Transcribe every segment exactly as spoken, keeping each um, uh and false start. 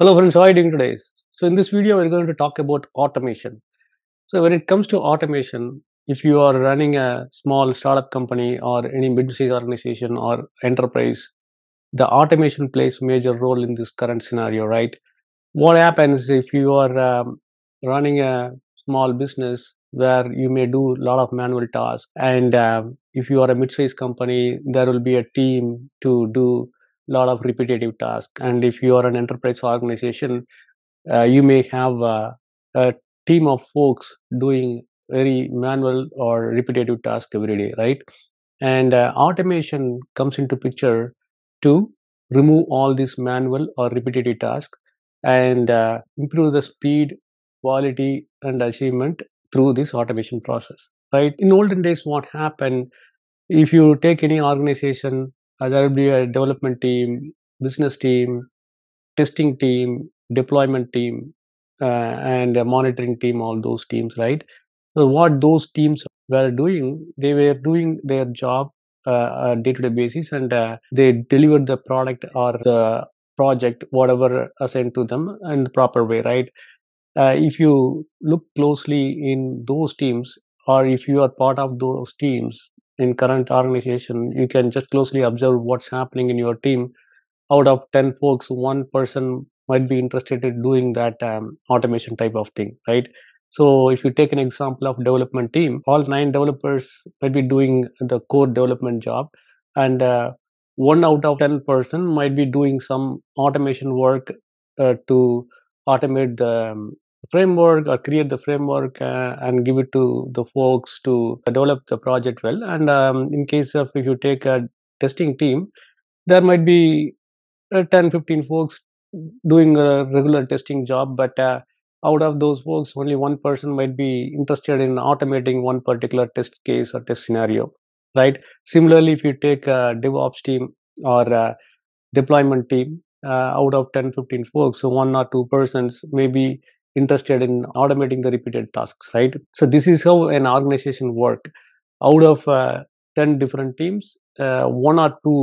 Hello friends, how are you doing today? So in this video we're going to talk about automation. So when it comes to automation, if you are running a small startup company or any mid-sized organization or enterprise, the automation plays a major role in this current scenario, right? What happens if you are um, running a small business where you may do a lot of manual tasks, and um, if you are a mid-sized company, there will be a team to do lot of repetitive tasks, and if you are an enterprise organization, uh, you may have uh, a team of folks doing very manual or repetitive tasks every day, right? And uh, automation comes into picture to remove all these manual or repetitive tasks and uh, improve the speed, quality and achievement through this automation process, right? In olden days, what happened, if you take any organization, Uh, there will be a development team, business team, testing team, deployment team, uh, and a monitoring team, all those teams, right? So what those teams were doing, they were doing their job uh, on a day-to-day basis, and uh, they delivered the product or the project, whatever assigned to them, in the proper way, right? Uh, if you look closely in those teams, or if you are part of those teams, in current organization, you can just closely observe what's happening in your team. Out of ten folks, one person might be interested in doing that um, automation type of thing, right? So if you take an example of development team, all nine developers might be doing the core development job, and uh, one out of ten person might be doing some automation work uh, to automate the um, framework or create the framework uh, and give it to the folks to develop the project well. And um, in case of, if you take a testing team, there might be uh, ten fifteen folks doing a regular testing job, but uh, out of those folks, only one person might be interested in automating one particular test case or test scenario, right? Similarly, if you take a DevOps team or a deployment team, uh, out of ten fifteen folks, so one or two persons may be interested in automating the repeated tasks, right? So this is how an organization works. Out of uh, ten different teams, uh, one or two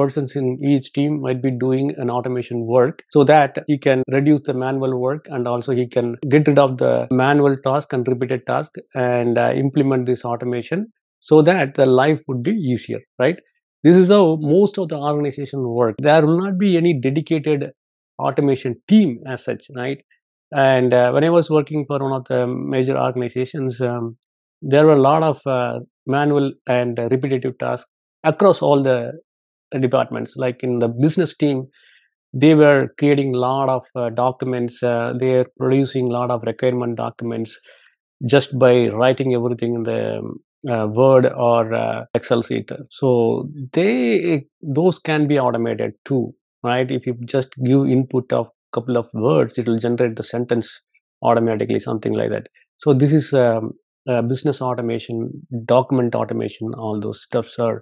persons in each team might be doing an automation work, so that he can reduce the manual work, and also he can get rid of the manual task and repeated task, and uh, implement this automation so that the life would be easier, right? This is how most of the organization work. There will not be any dedicated automation team as such, right? And uh, when I was working for one of the major organizations, um, there were a lot of uh, manual and uh, repetitive tasks across all the departments. Like in the business team, they were creating a lot of uh, documents, uh, they are producing a lot of requirement documents just by writing everything in the uh, Word or uh, Excel sheet. So they those can be automated too, right? If you just give input of couple of words, it will generate the sentence automatically, something like that. So this is um, uh, business automation, document automation, all those stuffs are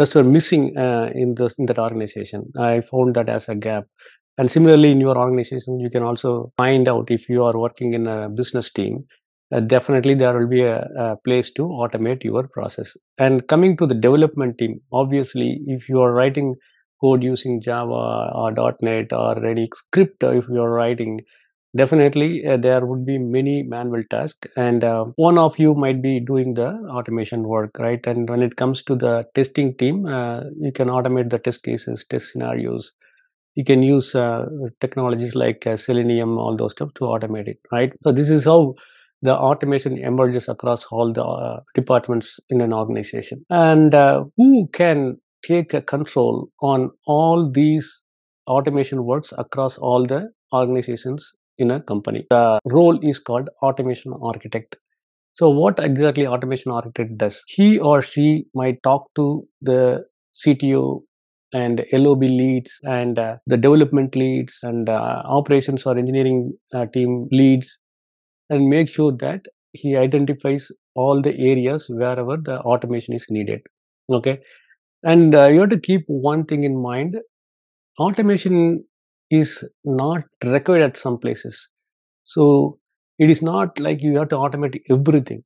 just were missing uh, in this in that organization. I found that as a gap. And similarly, in your organization, you can also find out if you are working in a business team, uh, definitely there will be a, a place to automate your process. And coming to the development team, obviously, if you are writing code using Java or dot net or any script, if you are writing, definitely uh, there would be many manual tasks, and uh, one of you might be doing the automation work, right? And when it comes to the testing team, uh, you can automate the test cases, test scenarios. You can use uh, technologies like uh, Selenium, all those stuff to automate it, right? So this is how the automation emerges across all the uh, departments in an organization. And uh, who can take a control on all these automation works across all the organizations in a company? The role is called automation architect. So what exactly automation architect does? He or she might talk to the C T O and L O B leads and uh, the development leads and uh, operations or engineering uh, team leads, and make sure that he identifies all the areas wherever the automation is needed, okay? And uh, you have to keep one thing in mind, automation is not required at some places. So it is not like you have to automate everything,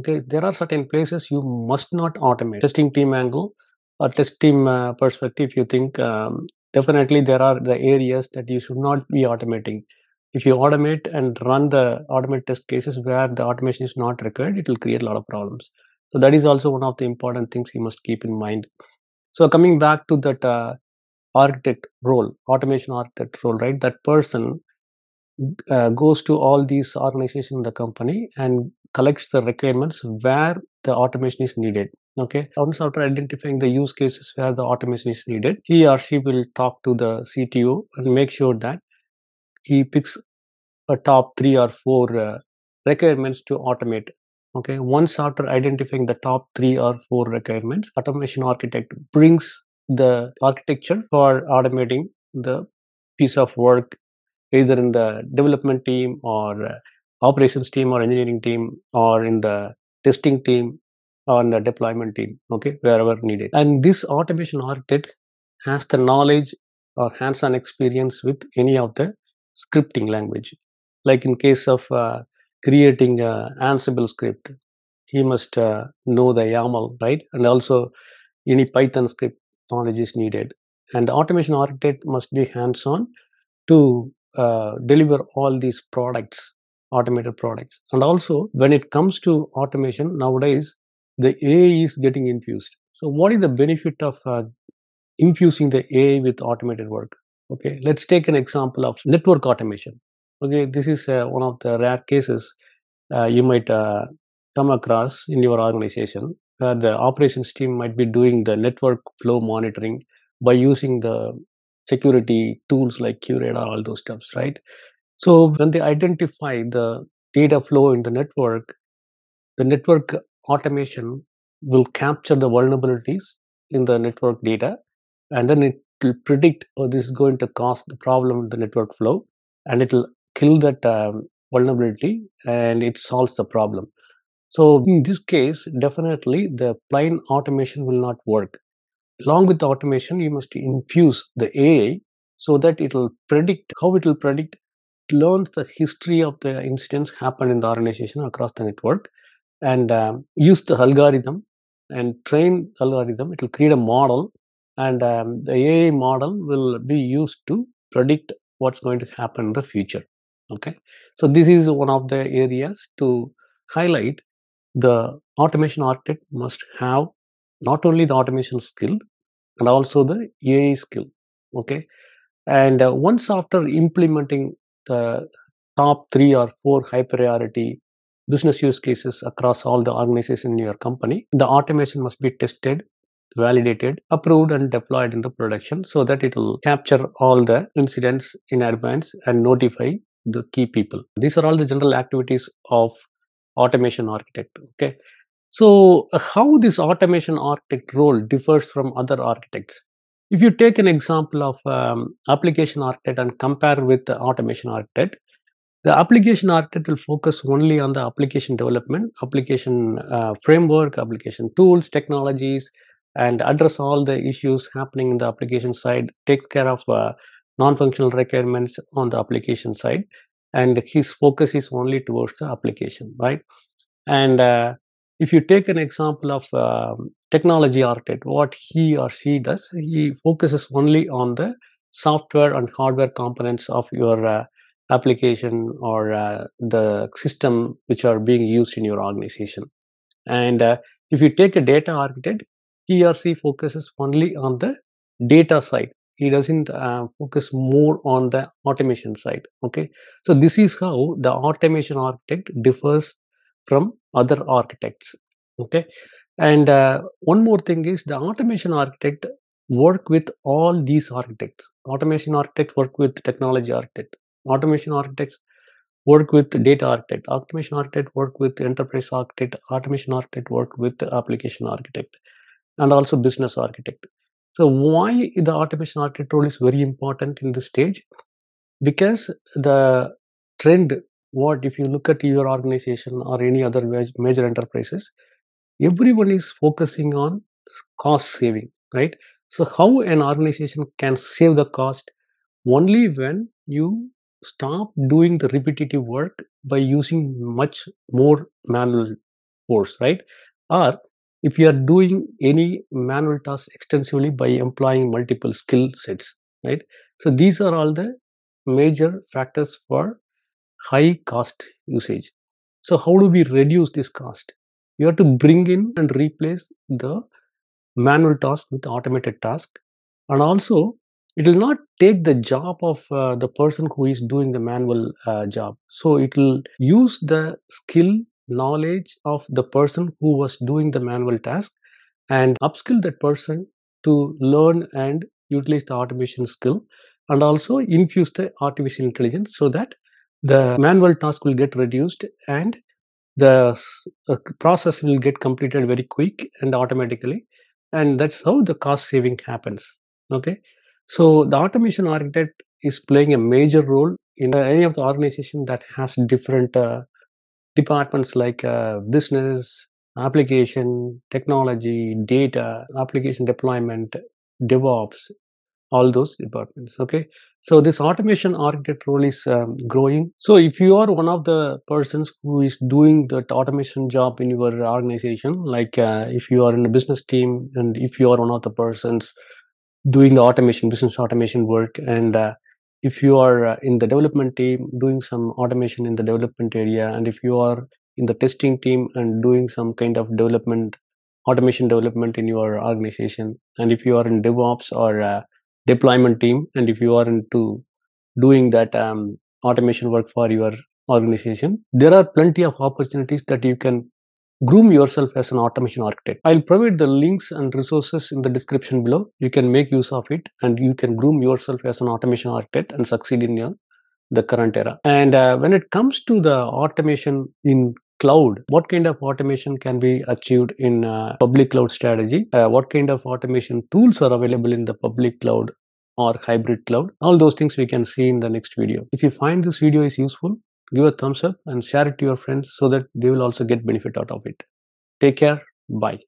okay? There are certain places you must not automate. Testing team angle or test team uh, perspective, if you think um, definitely there are the areas that you should not be automating. If you automate and run the automate test cases where the automation is not required, it will create a lot of problems. So that is also one of the important things you must keep in mind. So coming back to that uh, architect role, automation architect role, right? That person uh, goes to all these organizations in the company and collects the requirements where the automation is needed. Okay, once after identifying the use cases where the automation is needed, he or she will talk to the C T O and make sure that he picks a top three or four uh, requirements to automate. Okay, once after identifying the top three or four requirements, automation architect brings the architecture for automating the piece of work, either in the development team or uh, operations team or engineering team or in the testing team or in the deployment team, okay, wherever needed. And this automation architect has the knowledge or hands-on experience with any of the scripting language. Like in case of uh, creating a Ansible script, he must uh, know the YAML, right? And also any Python script knowledge is needed. And the automation architect must be hands-on to uh, deliver all these products, automated products. And also when it comes to automation nowadays, the A I is getting infused. So what is the benefit of uh, infusing the A I with automated work? Okay, let's take an example of network automation. Okay, this is uh, one of the rare cases uh, you might uh, come across in your organization, where the operations team might be doing the network flow monitoring by using the security tools like QRadar, all those stuffs, right? So when they identify the data flow in the network, the network automation will capture the vulnerabilities in the network data, and then it will predict, oh, this is going to cause the problem in the network flow, and it will kill that um, vulnerability and it solves the problem. So in this case, definitely the plain automation will not work. Along with the automation, you must infuse the A I so that it will predict, how it will predict, it learns the history of the incidents happened in the organization across the network, and um, use the algorithm and train algorithm. It will create a model, and um, the A I model will be used to predict what's going to happen in the future. Okay, so this is one of the areas to highlight. The automation architect must have not only the automation skill and also the A I skill. Okay, and uh, once after implementing the top three or four high priority business use cases across all the organizations in your company, the automation must be tested, validated, approved, and deployed in the production so that it will capture all the incidents in advance and notify the key people. These are all the general activities of automation architect. Okay, so how this automation architect role differs from other architects? If you take an example of um, application architect and compare with the automation architect, the application architect will focus only on the application development, application uh, framework, application tools, technologies, and address all the issues happening in the application side, take care of uh, non-functional requirements on the application side, and his focus is only towards the application, right? And uh, if you take an example of uh, technology architect, what he or she does, he focuses only on the software and hardware components of your uh, application or uh, the system which are being used in your organization. And uh, if you take a data architect, he or she focuses only on the data side. He doesn't uh, focus more on the automation side. Okay, so this is how the automation architect differs from other architects. Okay, and uh, one more thing is the automation architect work with all these architects. Automation architect work with technology architect. Automation architects work with data architect, automation architect work with enterprise architect, automation architect work with application architect, and also business architect. So why the automation architect role is very important in this stage? Because the trend, what if you look at your organization or any other major enterprises, everyone is focusing on cost saving, right? So how an organization can save the cost? Only when you stop doing the repetitive work by using much more manual force, right? Or if you are doing any manual task extensively by employing multiple skill sets, right? So these are all the major factors for high cost usage. So how do we reduce this cost? You have to bring in and replace the manual task with automated task, and also it will not take the job of uh, the person who is doing the manual uh, job. So it will use the skill knowledge of the person who was doing the manual task and upskill that person to learn and utilize the automation skill, and also infuse the artificial intelligence so that the manual task will get reduced and the uh, process will get completed very quick and automatically, and that's how the cost saving happens. Okay, so the automation architect is playing a major role in the, any of the organization that has different uh, departments like uh, business, application, technology, data, application deployment, DevOps, all those departments. Okay, so this automation architect role is um, growing. So if you are one of the persons who is doing that automation job in your organization, like uh, if you are in a business team and if you are one of the persons doing the automation, business automation work, and uh, if you are uh, in the development team doing some automation in the development area, and if you are in the testing team and doing some kind of development, automation development in your organization, and if you are in DevOps or uh, deployment team, and if you are into doing that um, automation work for your organization, there are plenty of opportunities that you can groom yourself as an automation architect. I'll provide the links and resources in the description below. You can make use of it and you can groom yourself as an automation architect and succeed in your, the current era. And uh, when it comes to the automation in cloud, what kind of automation can be achieved in uh, public cloud strategy? Uh, what kind of automation tools are available in the public cloud or hybrid cloud? All those things we can see in the next video. If you find this video is useful, give a thumbs up and share it to your friends so that they will also get benefit out of it. Take care. Bye.